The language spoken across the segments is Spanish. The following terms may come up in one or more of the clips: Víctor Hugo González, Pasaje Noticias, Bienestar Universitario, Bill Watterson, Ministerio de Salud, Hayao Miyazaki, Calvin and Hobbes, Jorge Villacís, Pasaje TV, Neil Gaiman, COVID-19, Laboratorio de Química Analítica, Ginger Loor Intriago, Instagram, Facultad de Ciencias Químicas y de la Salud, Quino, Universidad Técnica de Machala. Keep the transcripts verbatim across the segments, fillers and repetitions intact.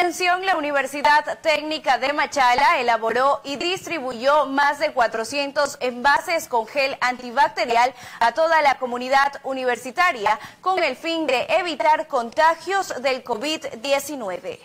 Atención, la Universidad Técnica de Machala elaboró y distribuyó más de cuatrocientos envases con gel antibacterial a toda la comunidad universitaria con el fin de evitar contagios del COVID diecinueve.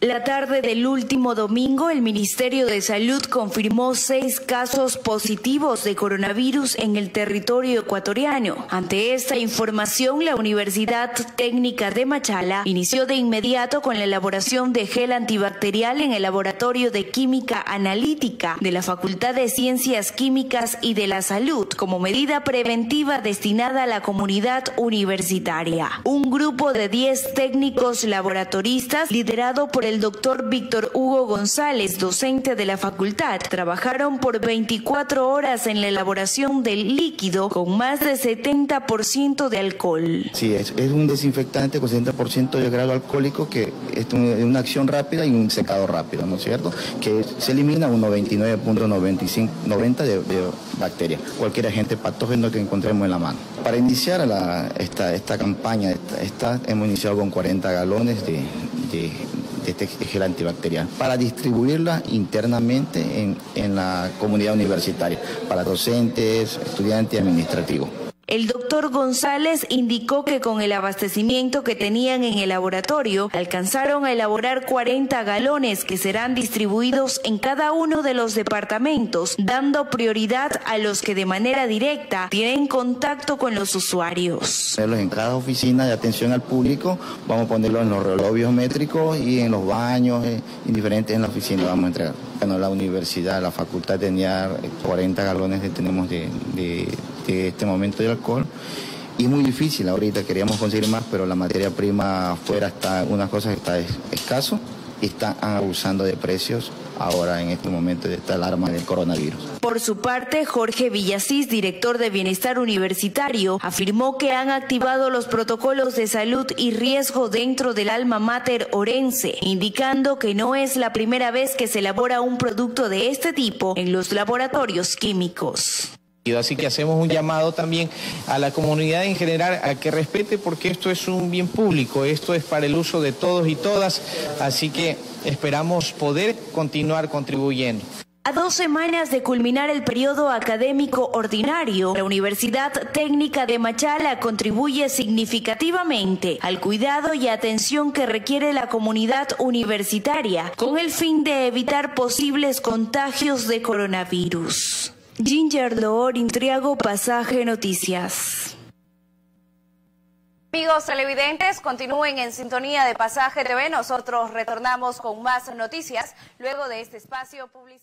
La tarde del último domingo, el Ministerio de Salud confirmó seis casos positivos de coronavirus en el territorio ecuatoriano. Ante esta información, la Universidad Técnica de Machala inició de inmediato con la elaboración de gel antibacterial en el Laboratorio de Química Analítica de la Facultad de Ciencias Químicas y de la Salud como medida preventiva destinada a la comunidad universitaria. Un grupo de diez técnicos laboratoristas liderado por el El doctor Víctor Hugo González, docente de la facultad, trabajaron por veinticuatro horas en la elaboración del líquido con más de setenta por ciento de alcohol. Sí, es, es un desinfectante con setenta por ciento de grado alcohólico que es una acción rápida y un secado rápido, ¿no es cierto? Que se elimina un noventa y nueve punto noventa de, de bacterias, cualquier agente patógeno que encontremos en la mano. Para iniciar la, esta, esta campaña, esta, esta, hemos iniciado con cuarenta galones de... de de este gel antibacterial para distribuirla internamente en, en la comunidad universitaria, para docentes, estudiantes y administrativos. El doctor González indicó que con el abastecimiento que tenían en el laboratorio, alcanzaron a elaborar cuarenta galones que serán distribuidos en cada uno de los departamentos, dando prioridad a los que de manera directa tienen contacto con los usuarios. En cada oficina de atención al público vamos a ponerlo en los relojes biométricos y en los baños, en diferentes en la oficina vamos a entregar. Bueno, la universidad, la facultad tenía cuarenta galones que tenemos de... de de este momento de alcohol y es muy difícil ahorita, queríamos conseguir más, pero la materia prima afuera está, unas cosas está escaso y están abusando de precios ahora en este momento de esta alarma del coronavirus. Por su parte, Jorge Villacís, director de Bienestar Universitario, afirmó que han activado los protocolos de salud y riesgo dentro del alma mater orense, indicando que no es la primera vez que se elabora un producto de este tipo en los laboratorios químicos. Así que hacemos un llamado también a la comunidad en general a que respete, porque esto es un bien público, esto es para el uso de todos y todas, así que esperamos poder continuar contribuyendo. A dos semanas de culminar el periodo académico ordinario, la Universidad Técnica de Machala contribuye significativamente al cuidado y atención que requiere la comunidad universitaria con el fin de evitar posibles contagios de coronavirus. Ginger Loor Intriago, Pasaje Noticias. Amigos televidentes, continúen en sintonía de Pasaje T V. Nosotros retornamos con más noticias luego de este espacio publicitario.